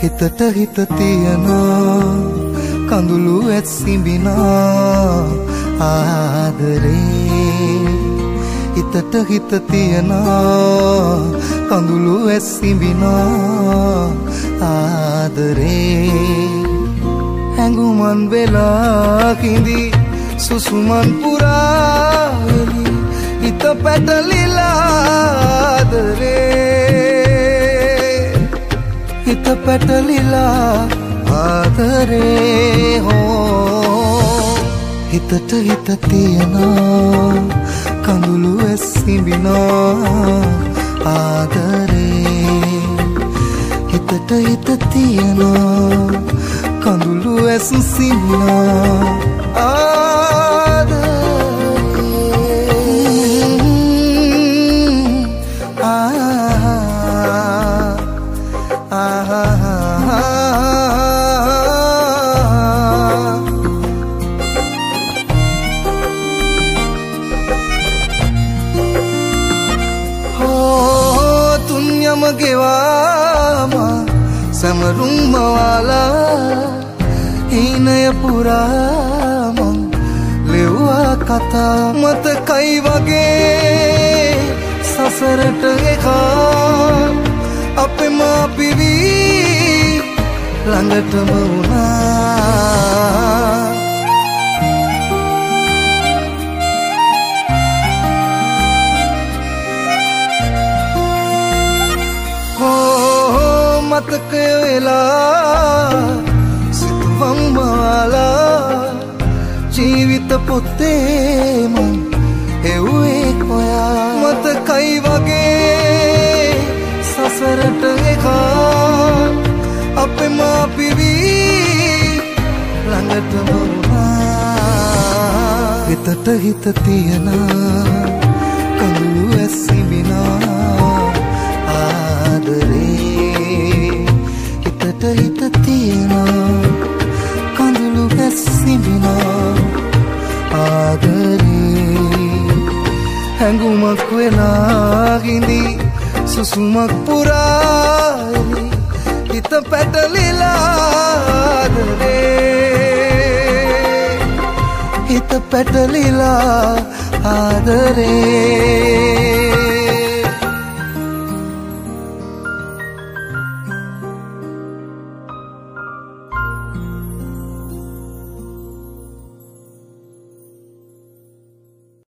හිතට හිත තියන කඳුළු ඇස් සිඹින ආදරේ හිතට හිත තියන කඳුළු ඇස් සිඹින ආදරේ හැඟුමන් වෙලා කිඳි සුසුමන් පුරා හිත පැටලිලා ආදරේ හිත පැටලිලා ආදරේ හෝ හිතට හිත තියන කඳුළු ඇස් සිඹින ආදරේ හිතට හිත තියන කඳුළු ඇස් සිඹින समरुम वाला इनय पुरा मन लेवा कथा मत कई वगे ससरट एखा अपे माँ पीवी लंगट मौना මතක වෙලා සිතුවම් මාලා ජීවිත පොතේ මං එව්වේ කොයා මතකයි වගේ සසරට එකා අපේ මා පිවි ළඟටම වුණා හිතට හිත තියන කඳුළු ඇස් සිඹින ආදරේ හිතට හිත තියන කඳුළු ඇස් සිඹින ආදරේ හැඟුමක් වෙලා ගිඳි සුසුමක් පුරා හිත පැටලිලා ආදරේ හිත පැටලිලා